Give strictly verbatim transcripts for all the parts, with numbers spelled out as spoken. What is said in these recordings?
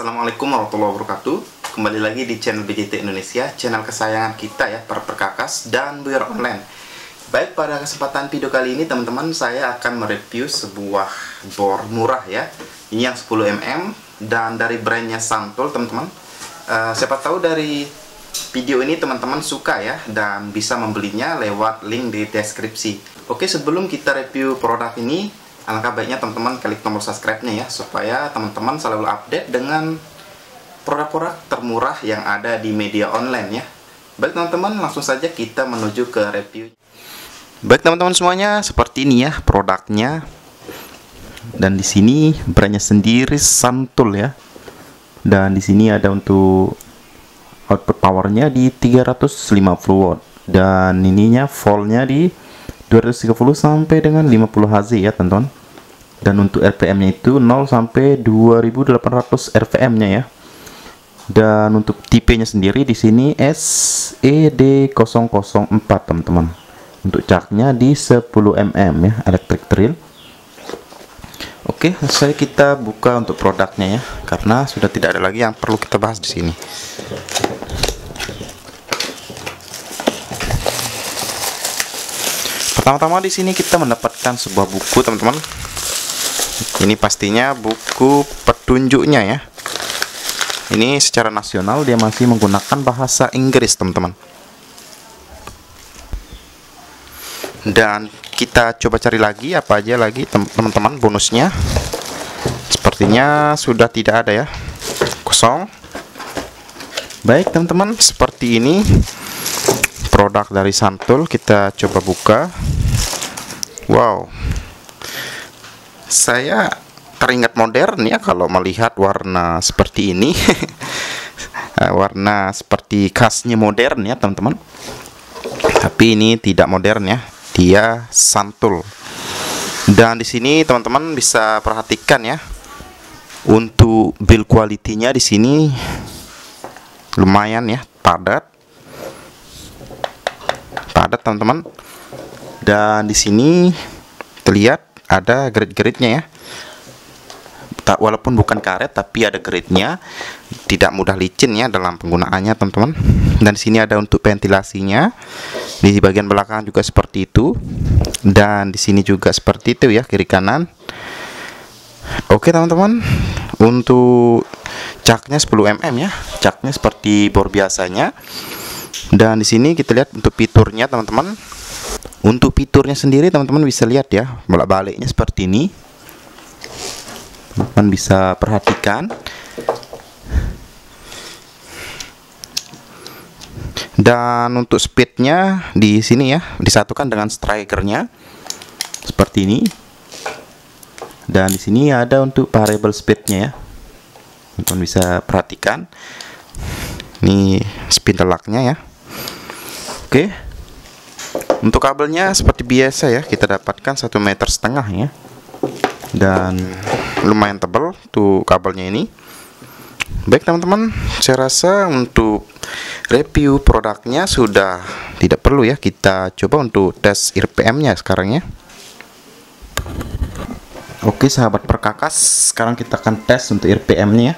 Assalamualaikum warahmatullahi wabarakatuh. Kembali lagi di channel B J T Indonesia, channel kesayangan kita ya, para perkakas dan buyer online. Baik, pada kesempatan video kali ini teman-teman, saya akan mereview sebuah bor murah ya. Ini yang sepuluh milimeter dan dari brandnya Santul teman-teman. uh, Siapa tahu dari video ini teman-teman suka ya, dan bisa membelinya lewat link di deskripsi. Oke, sebelum kita review produk ini, alangkah baiknya teman-teman klik tombol subscribe-nya ya, supaya teman-teman selalu update dengan produk-produk termurah yang ada di media online ya. Baik teman-teman, langsung saja kita menuju ke review. Baik teman-teman semuanya, seperti ini ya produknya. Dan di sini brandnya sendiri Santul ya. Dan di sini ada untuk output powernya di tiga ratus lima puluh watt dan ininya voltnya di dua ratus tiga puluh sampai dengan lima puluh hertz ya teman-teman. Dan untuk R P M-nya itu nol sampai dua ribu delapan ratus R P M-nya ya. Dan untuk tipenya sendiri di sini S E D nol nol empat teman-teman. Untuk caknya di sepuluh milimeter ya, electric drill. Oke, saya kita buka untuk produknya ya, karena sudah tidak ada lagi yang perlu kita bahas di sini. Pertama-tama di sini kita mendapatkan sebuah buku teman-teman. Ini pastinya buku petunjuknya ya. Ini secara nasional dia masih menggunakan bahasa Inggris teman-teman. Dan kita coba cari lagi apa aja lagi teman-teman bonusnya. Sepertinya sudah tidak ada ya, kosong. Baik teman-teman, seperti ini produk dari Santul. Kita coba buka. Wow, saya teringat modern ya kalau melihat warna seperti ini. Warna seperti khasnya modern ya teman-teman, tapi ini tidak modern ya, dia Santul. Dan di sini teman-teman bisa perhatikan ya, untuk build quality-nya di sini lumayan ya, padat padat teman-teman. Dan di sini terlihat ada grade-gradenya ya, walaupun bukan karet tapi ada grade-nya, tidak mudah licin ya dalam penggunaannya teman-teman. Dan di sini ada untuk ventilasinya di bagian belakang juga seperti itu, dan di sini juga seperti itu ya, kiri kanan. Oke teman-teman, untuk caknya sepuluh milimeter ya, caknya seperti bor biasanya. Dan di sini kita lihat untuk fiturnya teman-teman. Untuk fiturnya sendiri teman-teman bisa lihat ya, bolak-baliknya seperti ini. Teman-teman bisa perhatikan. Dan untuk speednya di sini ya, disatukan dengan strikernya seperti ini. Dan di sini ada untuk variable speednya ya, teman-teman bisa perhatikan. Ini spindle lock-nya ya. Oke, untuk kabelnya seperti biasa ya, kita dapatkan satu meter setengah ya, dan lumayan tebal tuh kabelnya ini. Baik teman-teman, saya rasa untuk review produknya sudah tidak perlu ya, kita coba untuk tes R P M-nya sekarang ya. Oke sahabat perkakas, sekarang kita akan tes untuk R P M-nya ya.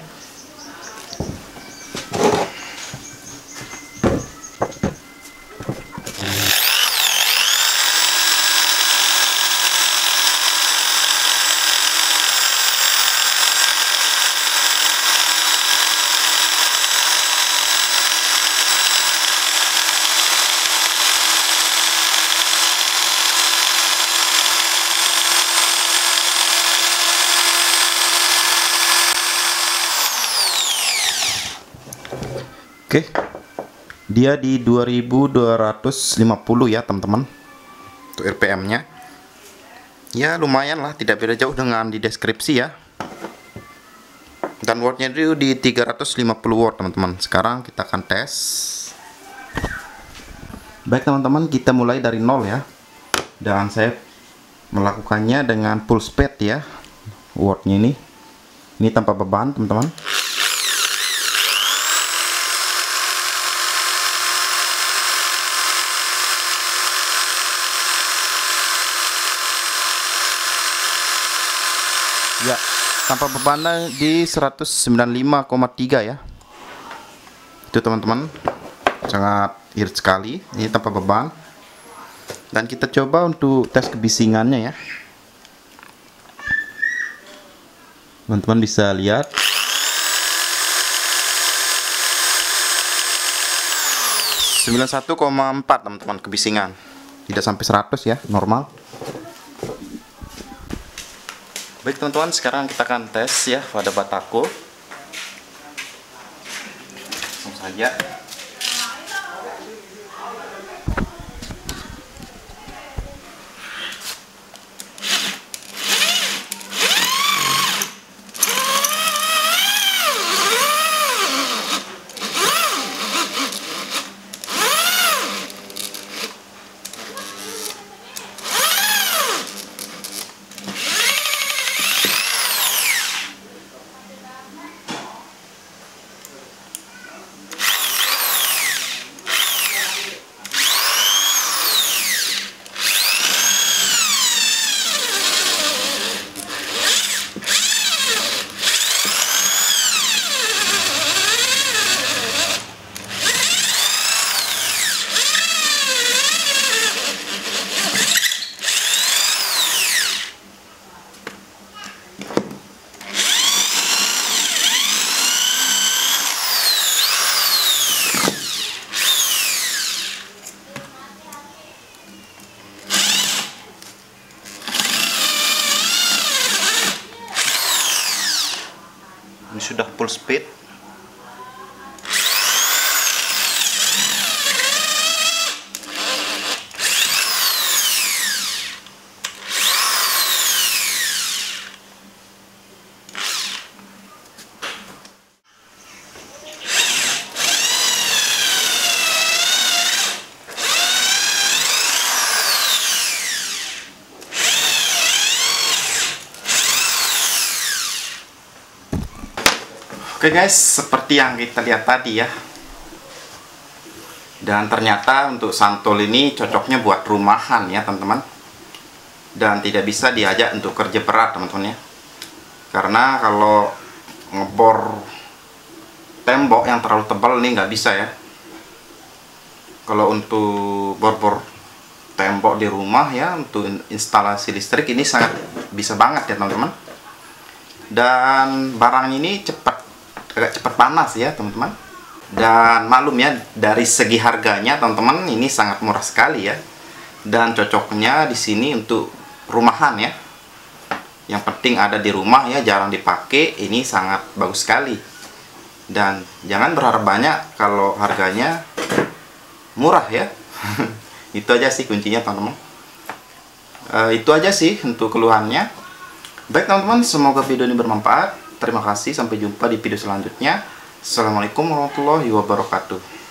Oke, dia di dua ribu dua ratus lima puluh ya teman-teman untuk R P M-nya. Ya lumayan lah, tidak beda jauh dengan di deskripsi ya. Dan watt-nya itu di tiga ratus lima puluh watt teman-teman. Sekarang kita akan tes. Baik teman-teman, kita mulai dari nol ya. Dan saya melakukannya dengan full speed ya, watt-nya ini. Ini tanpa beban teman-teman. Ya. tanpa beban di seratus sembilan puluh lima koma tiga ya. Itu teman-teman, sangat irit sekali ini tanpa beban. Dan kita coba untuk tes kebisingannya ya. Teman-teman bisa lihat. sembilan puluh satu koma empat teman-teman kebisingan. Tidak sampai seratus ya, normal. Baik teman-teman, sekarang kita akan tes ya pada batako. Langsung saja. Sudah full speed. Oke okay guys, seperti yang kita lihat tadi ya. Dan ternyata untuk santol ini cocoknya buat rumahan ya teman-teman. Dan tidak bisa diajak untuk kerja berat teman-teman ya. Karena kalau ngebor tembok yang terlalu tebal ini nggak bisa ya. Kalau untuk bor-bor tembok di rumah ya, untuk instalasi listrik ini sangat bisa banget ya teman-teman. Dan barang ini cepat, agak cepat panas ya teman-teman. Dan malum ya, dari segi harganya teman-teman ini sangat murah sekali ya. Dan cocoknya di sini untuk rumahan ya. Yang penting ada di rumah ya, jarang dipakai, ini sangat bagus sekali. Dan jangan berharap banyak kalau harganya murah ya. Itu aja sih kuncinya teman-teman. E, itu aja sih untuk keluhannya. Baik teman-teman, semoga video ini bermanfaat. Terima kasih, sampai jumpa di video selanjutnya. Assalamualaikum warahmatullahi wabarakatuh.